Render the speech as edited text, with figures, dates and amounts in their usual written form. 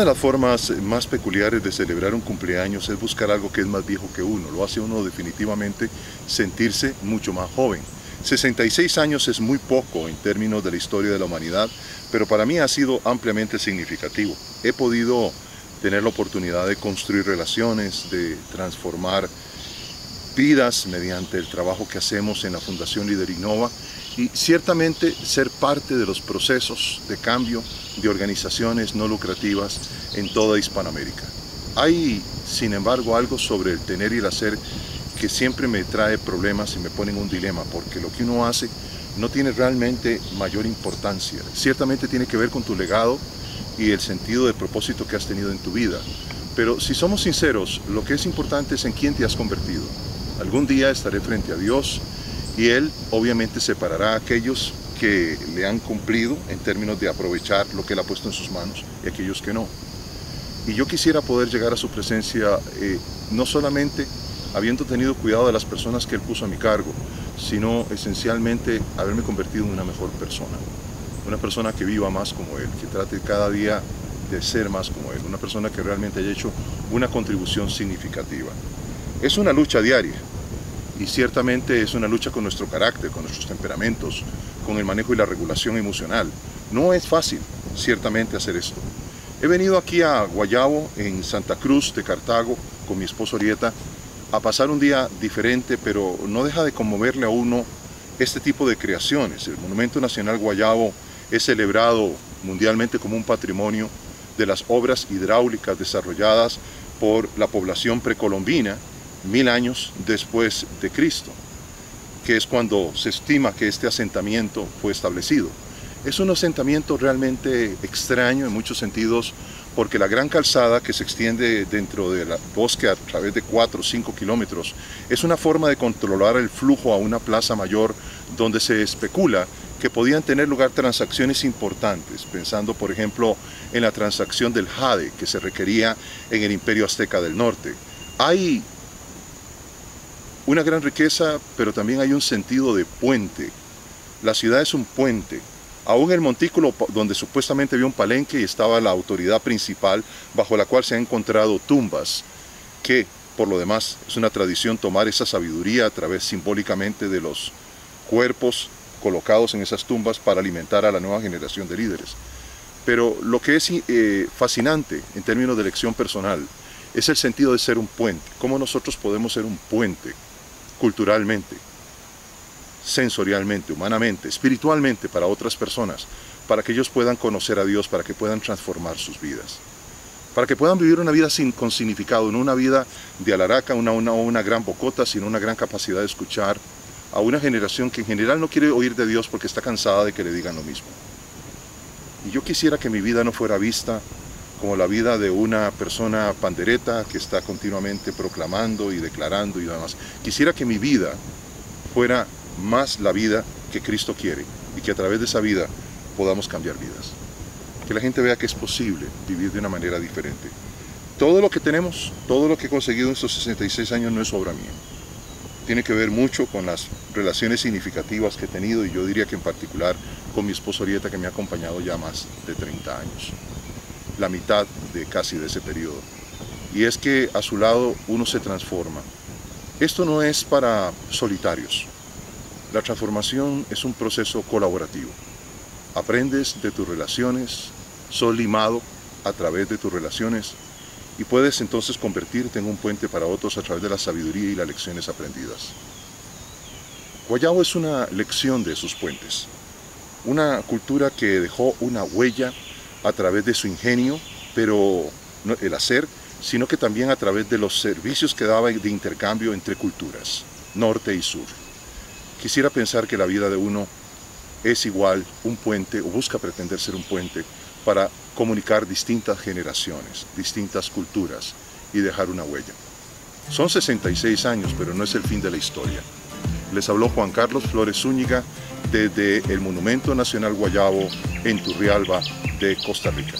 de las formas más peculiares de celebrar un cumpleaños es buscar algo que es más viejo que uno. Lo hace uno definitivamente sentirse mucho más joven. 66 años es muy poco en términos de la historia de la humanidad, pero para mí ha sido ampliamente significativo. He podido tener la oportunidad de construir relaciones, de transformar vidas mediante el trabajo que hacemos en la Fundación LiderInnova y ciertamente ser parte de los procesos de cambio de organizaciones no lucrativas en toda Hispanoamérica. Hay, sin embargo, algo sobre el tener y el hacer que siempre me trae problemas y me pone en un dilema, porque lo que uno hace no tiene realmente mayor importancia. Ciertamente tiene que ver con tu legado y el sentido de propósito que has tenido en tu vida. Pero si somos sinceros, lo que es importante es en quién te has convertido. Algún día estaré frente a Dios y Él obviamente separará a aquellos que le han cumplido en términos de aprovechar lo que Él ha puesto en sus manos y aquellos que no. Y yo quisiera poder llegar a su presencia no solamente habiendo tenido cuidado de las personas que Él puso a mi cargo, sino esencialmente haberme convertido en una mejor persona. Una persona que viva más como Él, que trate cada día de ser más como Él, una persona que realmente haya hecho una contribución significativa. Es una lucha diaria y ciertamente es una lucha con nuestro carácter, con nuestros temperamentos, con el manejo y la regulación emocional. No es fácil, ciertamente, hacer esto. He venido aquí a Guayabo, en Santa Cruz de Cartago, con mi esposa Orietta, a pasar un día diferente, pero no deja de conmoverle a uno este tipo de creaciones. El Monumento Nacional Guayabo es celebrado mundialmente como un patrimonio de las obras hidráulicas desarrolladas por la población precolombina 1000 años después de Cristo, que es cuando se estima que este asentamiento fue establecido. Es un asentamiento realmente extraño en muchos sentidos, porque la gran calzada que se extiende dentro del bosque a través de 4 o 5 kilómetros es una forma de controlar el flujo a una plaza mayor donde se especula que podían tener lugar transacciones importantes, pensando por ejemplo en la transacción del jade que se requería en el Imperio Azteca del Norte. Hay una gran riqueza, pero también hay un sentido de puente. La ciudad es un puente. Aún el montículo donde supuestamente había un palenque y estaba la autoridad principal, bajo la cual se han encontrado tumbas, que por lo demás es una tradición tomar esa sabiduría a través simbólicamente de los cuerpos colocados en esas tumbas para alimentar a la nueva generación de líderes. Pero lo que es fascinante en términos de elección personal es el sentido de ser un puente, cómo nosotros podemos ser un puente culturalmente, sensorialmente, humanamente, espiritualmente para otras personas, para que ellos puedan conocer a Dios, para que puedan transformar sus vidas, para que puedan vivir una vida con significado, no una vida de alaraca, una gran bocota, sino una gran capacidad de escuchar a una generación que en general no quiere oír de Dios porque está cansada de que le digan lo mismo. Y yo quisiera que mi vida no fuera vista como la vida de una persona pandereta que está continuamente proclamando y declarando y demás. Quisiera que mi vida fuera más la vida que Cristo quiere y que a través de esa vida podamos cambiar vidas. Que la gente vea que es posible vivir de una manera diferente. Todo lo que tenemos, todo lo que he conseguido en estos 66 años no es obra mía. Tiene que ver mucho con las relaciones significativas que he tenido y yo diría que en particular con mi esposa Orietta, que me ha acompañado ya más de 30 años. La mitad de casi de ese periodo. Y es que a su lado uno se transforma. Esto no es para solitarios. La transformación es un proceso colaborativo. Aprendes de tus relaciones, sos limado a través de tus relaciones y puedes entonces convertirte en un puente para otros a través de la sabiduría y las lecciones aprendidas. Guayabo es una lección de esos puentes, una cultura que dejó una huella a través de su ingenio, pero no el hacer, sino que también a través de los servicios que daba de intercambio entre culturas, norte y sur. Quisiera pensar que la vida de uno es igual un puente, o busca pretender ser un puente, para comunicar distintas generaciones, distintas culturas y dejar una huella. Son 66 años, pero no es el fin de la historia. Les habló Juan Carlos Flores Zúñiga desde el Monumento Nacional Guayabo en Turrialba de Costa Rica.